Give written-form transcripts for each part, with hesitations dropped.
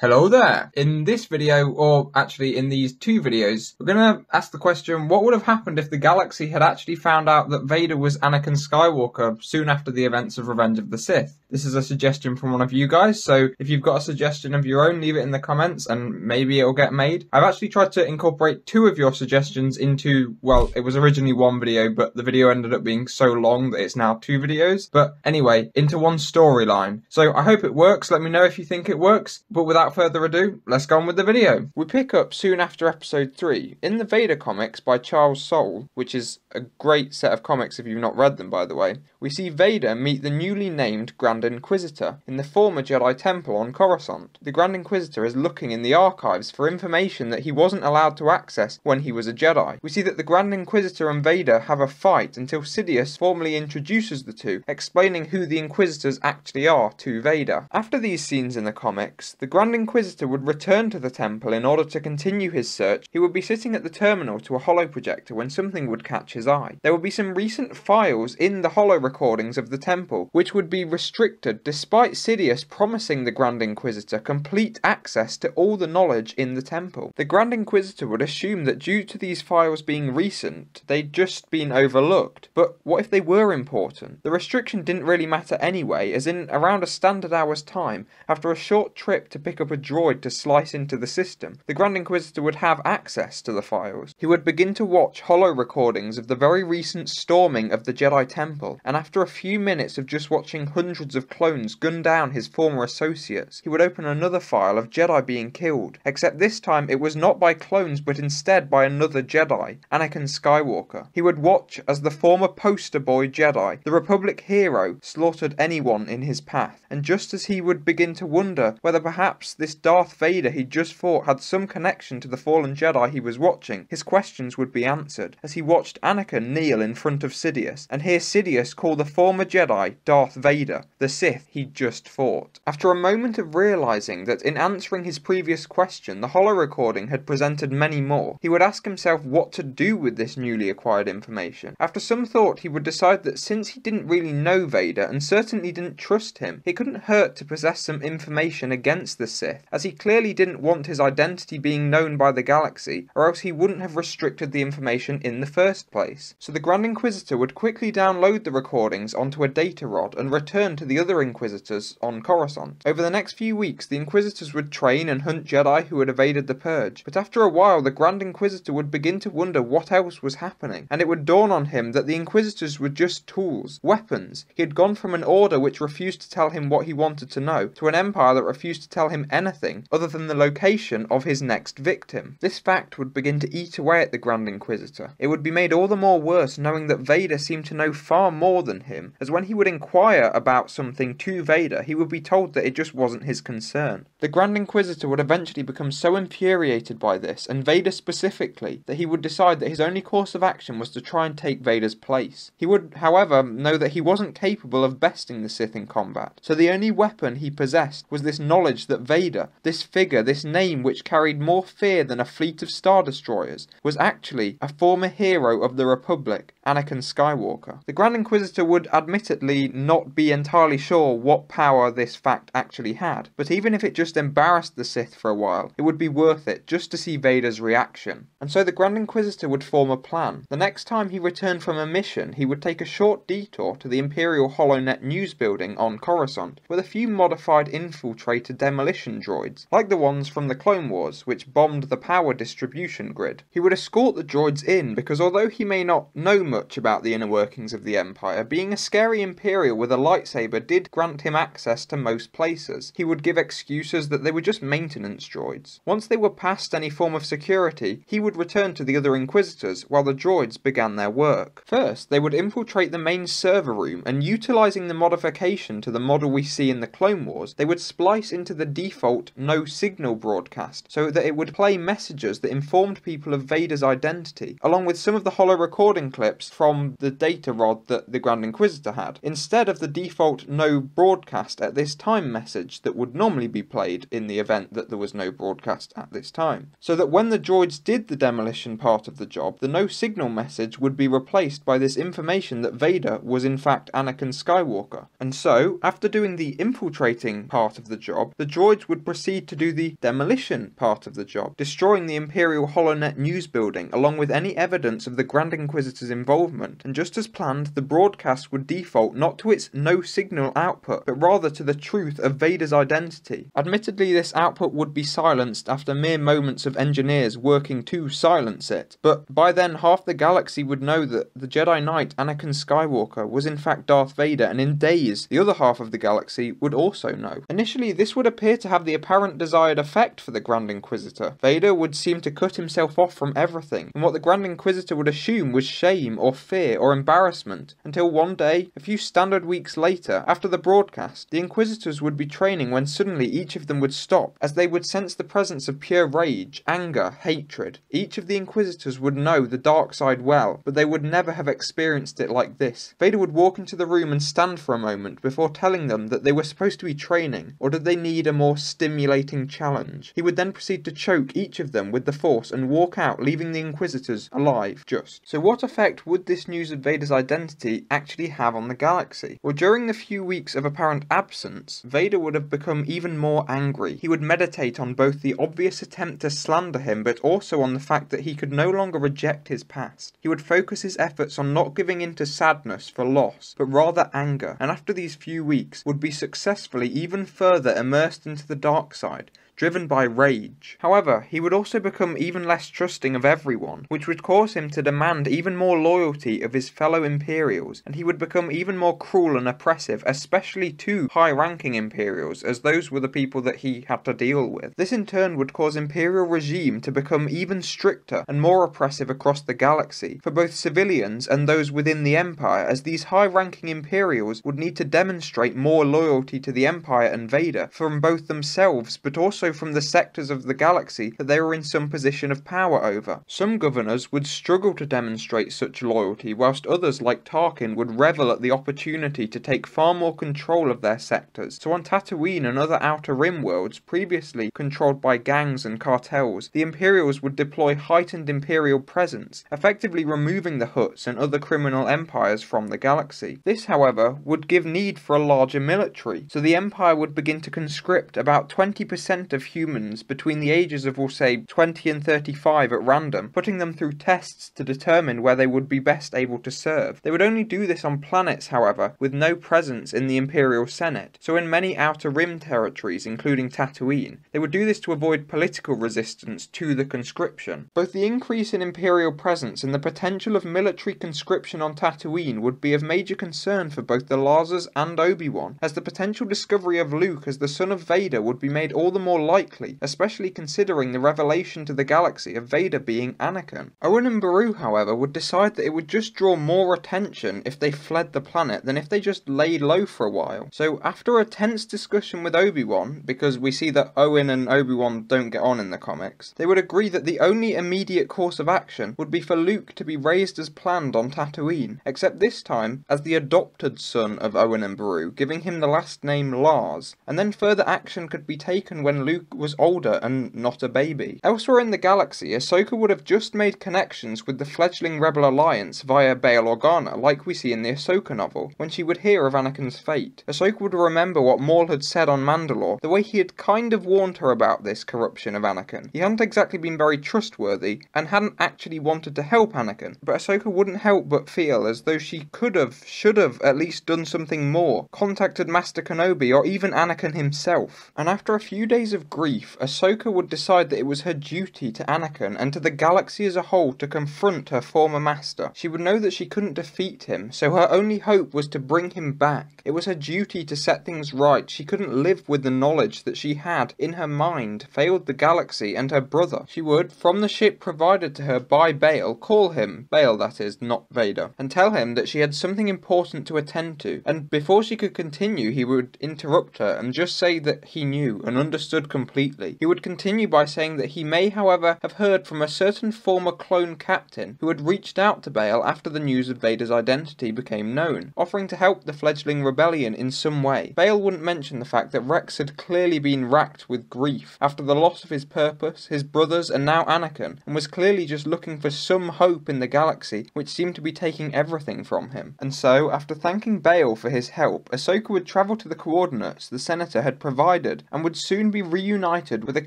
Hello there! In this video, or actually in these two videos, we're going to ask the question, what would have happened if the galaxy had actually found out that Vader was Anakin Skywalker soon after the events of Revenge of the Sith? This is a suggestion from one of you guys, so if you've got a suggestion of your own, leave it in the comments and maybe it'll get made. I've actually tried to incorporate two of your suggestions into, well, it was originally one video, but the video ended up being so long that it's now two videos, but anyway, into one storyline. So I hope it works, let me know if you think it works, but without further ado, let's go on with the video. We pick up soon after episode 3 in the Vader comics by Charles Soule, which is a great set of comics if you've not read them, by the way. We see Vader meet the newly named Grand Inquisitor in the former Jedi Temple on Coruscant. The Grand Inquisitor is looking in the archives for information that he wasn't allowed to access when he was a Jedi. We see that the Grand Inquisitor and Vader have a fight until Sidious formally introduces the two, explaining who the Inquisitors actually are to Vader. After these scenes in the comics, the Grand Inquisitor would return to the temple in order to continue his search. He would be sitting at the terminal to a holoprojector when something would catch his eye. There would be some recent files in the holorecordings of the temple, which would be restricted despite Sidious promising the Grand Inquisitor complete access to all the knowledge in the temple. The Grand Inquisitor would assume that due to these files being recent, they'd just been overlooked. But what if they were important? The restriction didn't really matter anyway, as in around a standard hour's time, after a short trip to pick up a droid to slice into the system, the Grand Inquisitor would have access to the files. He would begin to watch holo-recordings of the very recent storming of the Jedi Temple, and after a few minutes of just watching hundreds of clones gun down his former associates, he would open another file of Jedi being killed, except this time it was not by clones but instead by another Jedi, Anakin Skywalker. He would watch as the former poster boy Jedi, the Republic hero, slaughtered anyone in his path, and just as he would begin to wonder whether perhaps this Darth Vader he just fought had some connection to the fallen Jedi he was watching, his questions would be answered, as he watched Anakin kneel in front of Sidious, and hear Sidious call the former Jedi Darth Vader, the Sith he just fought. After a moment of realising that in answering his previous question the holorecording had presented many more, he would ask himself what to do with this newly acquired information. After some thought he would decide that since he didn't really know Vader, and certainly didn't trust him, it couldn't hurt to possess some information against the Sith, as he clearly didn't want his identity being known by the galaxy, or else he wouldn't have restricted the information in the first place. So the Grand Inquisitor would quickly download the recordings onto a data rod and return to the other Inquisitors on Coruscant. Over the next few weeks the Inquisitors would train and hunt Jedi who had evaded the Purge, but after a while the Grand Inquisitor would begin to wonder what else was happening, and it would dawn on him that the Inquisitors were just tools, weapons. He had gone from an order which refused to tell him what he wanted to know, to an empire that refused to tell him anything other than the location of his next victim. This fact would begin to eat away at the Grand Inquisitor. It would be made all the more worse knowing that Vader seemed to know far more than him, as when he would inquire about something to Vader, he would be told that it just wasn't his concern. The Grand Inquisitor would eventually become so infuriated by this, and Vader specifically, that he would decide that his only course of action was to try and take Vader's place. He would, however, know that he wasn't capable of besting the Sith in combat, so the only weapon he possessed was this knowledge that Vader, this figure, this name which carried more fear than a fleet of Star Destroyers, was actually a former hero of the Republic, Anakin Skywalker. The Grand Inquisitor would admittedly not be entirely sure what power this fact actually had, but even if it just embarrassed the Sith for a while, it would be worth it just to see Vader's reaction. And so the Grand Inquisitor would form a plan. The next time he returned from a mission, he would take a short detour to the Imperial HoloNet news building on Coruscant with a few modified infiltrated demolition droids, like the ones from the Clone Wars, which bombed the power distribution grid. He would escort the droids in because although he may not know much about the inner workings of the Empire, being a scary Imperial with a lightsaber did grant him access to most places. He would give excuses that they were just maintenance droids. Once they were past any form of security, he would return to the other Inquisitors while the droids began their work. First, they would infiltrate the main server room, and utilising the modification to the model we see in the Clone Wars, they would splice into the default no signal broadcast so that it would play messages that informed people of Vader's identity, along with some of the holo-recording clips from the data rod that the Grand Inquisitor had, instead of the default no broadcast at this time message that would normally be played in the event that there was no broadcast at this time. So that when the droids did the demolition part of the job, the no signal message would be replaced by this information that Vader was in fact Anakin Skywalker. And so, after doing the infiltrating part of the job, the droids Hutt would proceed to do the demolition part of the job, destroying the Imperial HoloNet news building along with any evidence of the Grand Inquisitor's involvement, and just as planned, the broadcast would default not to its no-signal output, but rather to the truth of Vader's identity. Admittedly, this output would be silenced after mere moments of engineers working to silence it, but by then half the galaxy would know that the Jedi Knight Anakin Skywalker was in fact Darth Vader, and in days, the other half of the galaxy would also know. Initially, this would appear to have the apparent desired effect for the Grand Inquisitor. Vader would seem to cut himself off from everything, and what the Grand Inquisitor would assume was shame or fear or embarrassment, until one day, a few standard weeks later, after the broadcast, the Inquisitors would be training when suddenly each of them would stop, as they would sense the presence of pure rage, anger, hatred. Each of the Inquisitors would know the dark side well, but they would never have experienced it like this. Vader would walk into the room and stand for a moment before telling them that they were supposed to be training, or did they need a more stimulating challenge. He would then proceed to choke each of them with the Force and walk out, leaving the Inquisitors alive, just. So what effect would this news of Vader's identity actually have on the galaxy? Well, during the few weeks of apparent absence, Vader would have become even more angry. He would meditate on both the obvious attempt to slander him, but also on the fact that he could no longer reject his past. He would focus his efforts on not giving in to sadness for loss, but rather anger, and after these few weeks would be successfully even further immersed into the dark side, driven by rage. However, he would also become even less trusting of everyone, which would cause him to demand even more loyalty of his fellow Imperials, and he would become even more cruel and oppressive, especially to high-ranking Imperials, as those were the people that he had to deal with. This in turn would cause Imperial regime to become even stricter and more oppressive across the galaxy, for both civilians and those within the Empire, as these high-ranking Imperials would need to demonstrate more loyalty to the Empire and Vader, from both themselves, but also from the sectors of the galaxy that they were in some position of power over. Some governors would struggle to demonstrate such loyalty, whilst others like Tarkin would revel at the opportunity to take far more control of their sectors. So on Tatooine and other Outer Rim worlds, previously controlled by gangs and cartels, the Imperials would deploy heightened Imperial presence, effectively removing the Hutts and other criminal empires from the galaxy. This, however, would give need for a larger military, so the Empire would begin to conscript about 20% of humans between the ages of, we'll say, 20 and 35 at random, putting them through tests to determine where they would be best able to serve. They would only do this on planets, however, with no presence in the Imperial Senate, so in many Outer Rim territories, including Tatooine, they would do this to avoid political resistance to the conscription. Both the increase in Imperial presence and the potential of military conscription on Tatooine would be of major concern for both the Larses and Obi-Wan, as the potential discovery of Luke as the son of Vader would be made all the more likely, especially considering the revelation to the galaxy of Vader being Anakin. Owen and Beru, however, would decide that it would just draw more attention if they fled the planet than if they just lay low for a while. So after a tense discussion with Obi-Wan, because we see that Owen and Obi-Wan don't get on in the comics, they would agree that the only immediate course of action would be for Luke to be raised as planned on Tatooine, except this time as the adopted son of Owen and Beru, giving him the last name Lars, and then further action could be taken when Luke was older and not a baby. Elsewhere in the galaxy, Ahsoka would have just made connections with the fledgling Rebel Alliance via Bail Organa, like we see in the Ahsoka novel, when she would hear of Anakin's fate. Ahsoka would remember what Maul had said on Mandalore, the way he had kind of warned her about this corruption of Anakin. He hadn't exactly been very trustworthy, and hadn't actually wanted to help Anakin, but Ahsoka wouldn't help but feel as though she could have, should have, at least done something more, contacted Master Kenobi or even Anakin himself. And after a few days of grief, Ahsoka would decide that it was her duty to Anakin and to the galaxy as a whole to confront her former master. She would know that she couldn't defeat him, so her only hope was to bring him back. It was her duty to set things right. She couldn't live with the knowledge that she had, in her mind, failed the galaxy and her brother. She would, from the ship provided to her by Bail, call him, Bail that is, not Vader, and tell him that she had something important to attend to, and before she could continue he would interrupt her and just say that he knew and understood completely. He would continue by saying that he may, however, have heard from a certain former clone captain who had reached out to Bail after the news of Vader's identity became known, offering to help the fledgling rebellion in some way. Bail wouldn't mention the fact that Rex had clearly been racked with grief after the loss of his purpose, his brothers, and now Anakin, and was clearly just looking for some hope in the galaxy, which seemed to be taking everything from him. And so, after thanking Bail for his help, Ahsoka would travel to the coordinates the Senator had provided, and would soon be reunited with a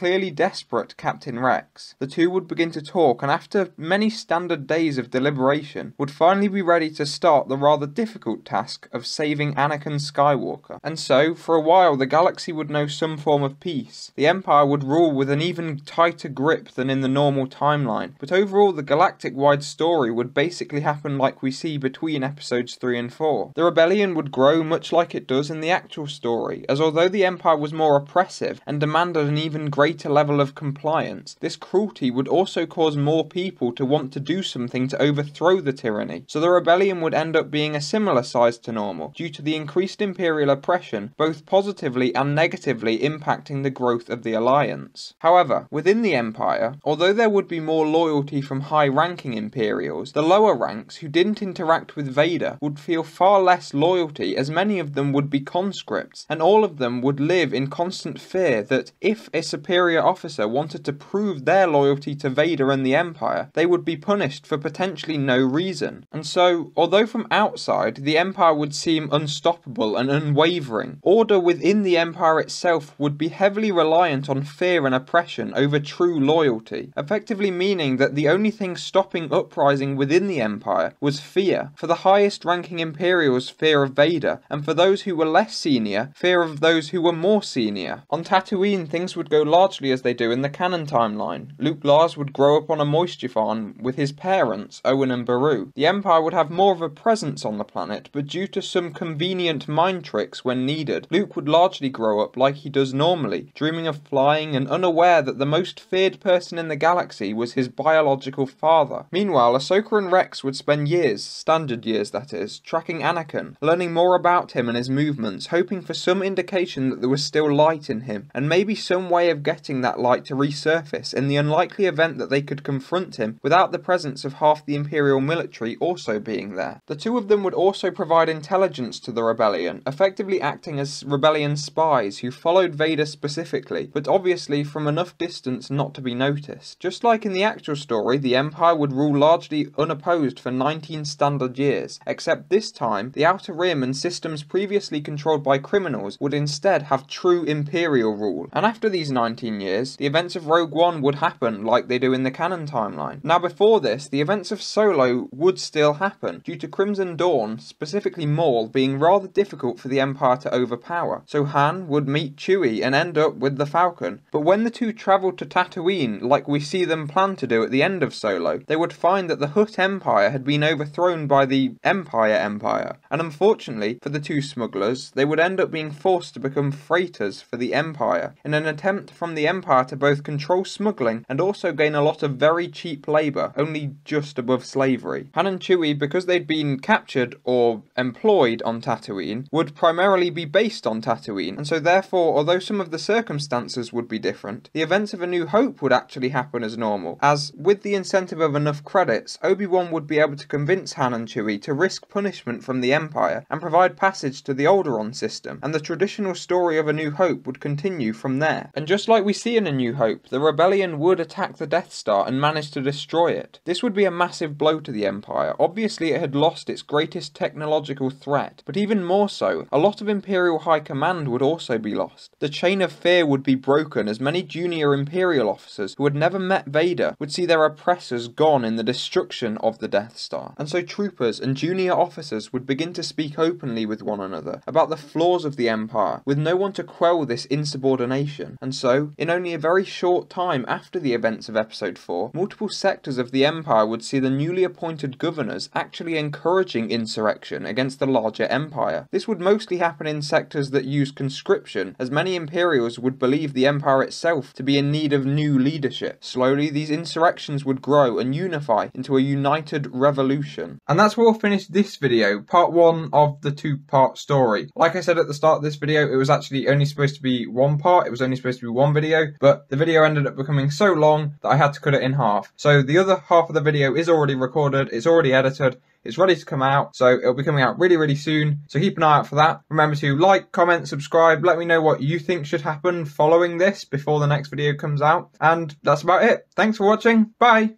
clearly desperate Captain Rex. The two would begin to talk, and after many standard days of deliberation, would finally be ready to start the rather difficult task of saving Anakin Skywalker. And so, for a while, the galaxy would know some form of peace. The Empire would rule with an even tighter grip than in the normal timeline, but overall the galactic-wide story would basically happen like we see between episodes 3 and 4. The rebellion would grow much like it does in the actual story, as although the Empire was more oppressive and demanded an even greater level of compliance, this cruelty would also cause more people to want to do something to overthrow the tyranny, so the rebellion would end up being a similar size to normal, due to the increased Imperial oppression, both positively and negatively impacting the growth of the Alliance. However, within the Empire, although there would be more loyalty from high-ranking Imperials, the lower ranks who didn't interact with Vader would feel far less loyalty, as many of them would be conscripts, and all of them would live in constant fear that if a superior officer wanted to prove their loyalty to Vader and the Empire, they would be punished for potentially no reason. And so, although from outside the Empire would seem unstoppable and unwavering, order within the Empire itself would be heavily reliant on fear and oppression over true loyalty, effectively meaning that the only thing stopping uprising within the Empire was fear. For the highest ranking Imperials, fear of Vader, and for those who were less senior, fear of those who were more senior. On Tatooine, things would go largely as they do in the canon timeline. Luke Lars would grow up on a moisture farm with his parents, Owen and Beru. The Empire would have more of a presence on the planet, but due to some convenient mind tricks when needed, Luke would largely grow up like he does normally, dreaming of flying and unaware that the most feared person in the galaxy was his biological father. Meanwhile, Ahsoka and Rex would spend years, standard years that is, tracking Anakin, learning more about him and his movements, hoping for some indication that there was still light in him, and maybe some way of getting that light to resurface in the unlikely event that they could confront him without the presence of half the Imperial military also being there. The two of them would also provide intelligence to the rebellion, effectively acting as rebellion spies who followed Vader specifically, but obviously from enough distance not to be noticed. Just like in the actual story, the Empire would rule largely unopposed for 19 standard years, except this time, the Outer Rim and systems previously controlled by criminals would instead have true Imperial rule, and after these 19 years, the events of Rogue One would happen like they do in the canon timeline. Now before this, the events of Solo would still happen, due to Crimson Dawn, specifically Maul, being rather difficult for the Empire to overpower, so Han would meet Chewie and end up with the Falcon, but when the two travelled to Tatooine, like we see them plan to do at the end of Solo, they would find that the Hutt Empire had been overthrown by the Empire, and unfortunately for the two smugglers, they would end up being forced to become freighters for the Empire, in an attempt from the Empire to both control smuggling and also gain a lot of very cheap labour, only just above slavery. Han and Chewie, because they'd been captured or employed on Tatooine, would primarily be based on Tatooine, and so therefore, although some of the circumstances would be different, the events of A New Hope would actually happen as normal, as with the incentive of enough credits, Obi-Wan would be able to convince Han and Chewie to risk punishment from the Empire and provide passage to the Alderaan system, and the traditional story of A New Hope would continue from there. And just like we see in A New Hope, the rebellion would attack the Death Star and manage to destroy it. This would be a massive blow to the Empire. Obviously it had lost its greatest technological threat, but even more so, a lot of Imperial High Command would also be lost. The chain of fear would be broken, as many junior Imperial officers who had never met Vader would see their oppressors gone in the destruction of the Death Star. And so troopers and junior officers would begin to speak openly with one another about the flaws of the Empire, with no one to quell this insubordination. And so, in only a very short time after the events of Episode 4, multiple sectors of the Empire would see the newly appointed governors actually encouraging insurrection against the larger Empire. This would mostly happen in sectors that use conscription, as many Imperials would believe the Empire itself to be in need of new leadership. Slowly, these insurrections would grow and unify into a united revolution. And that's where we'll finish this video, part one of the two-part story. Like I said at the start of this video, it was actually only supposed to be one part, it was only supposed to be one video, but the video ended up becoming so long that I had to cut it in half. So the other half of the video is already recorded, it's already edited, it's ready to come out, so it'll be coming out really, really soon, so keep an eye out for that. Remember to like, comment, subscribe, let me know what you think should happen following this before the next video comes out, and that's about it. Thanks for watching, bye!